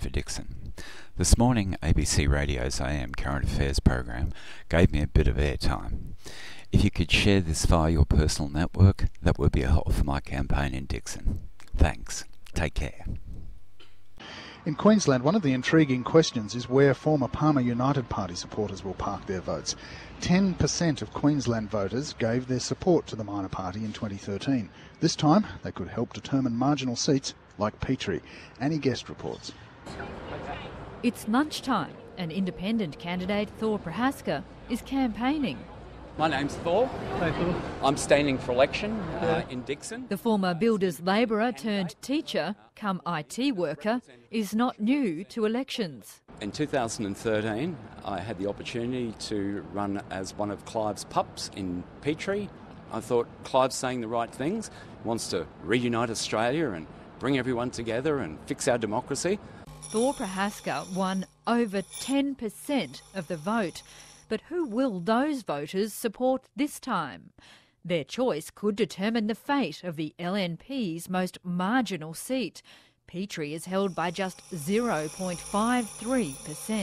wait for Dickson. This morning, ABC Radio's AM Current Affairs program gave me a bit of airtime. If you could share this via your personal network, that would be a help for my campaign in Dickson. Thanks. Take care. In Queensland, one of the intriguing questions is where former Palmer United Party supporters will park their votes. 10% of Queensland voters gave their support to the minor party in 2013. This time, they could help determine marginal seats like Petrie. Annie Guest reports. It's lunchtime, and independent candidate Thor Prohaska is campaigning. My name's Thor. Hi, Thor. I'm standing for election in Dickson. The former builder's labourer turned teacher, come IT worker, is not new to elections. In 2013, I had the opportunity to run as one of Clive's pups in Petrie. I thought Clive's saying the right things. He wants to reunite Australia and bring everyone together and fix our democracy. Thor Prohaska won over 10% of the vote. But who will those voters support this time? Their choice could determine the fate of the LNP's most marginal seat. Petrie is held by just 0.53%.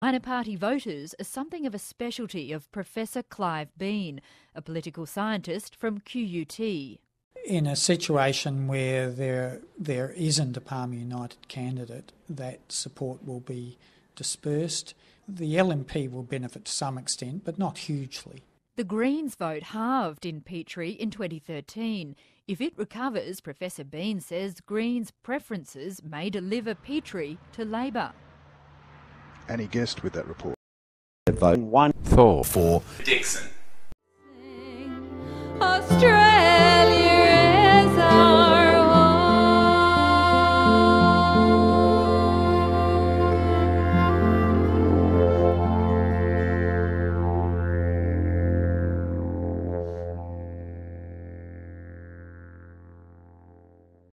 Minor party voters are something of a specialty of Professor Clive Bean, a political scientist from QUT. In a situation where there isn't a Palmer United candidate, that support will be dispersed. The LNP will benefit to some extent, but not hugely. The Greens vote halved in Petrie in 2013. If it recovers, Professor Bean says Greens' preferences may deliver Petrie to Labor. Annie Guest with that report. Vote 1 for Dickson.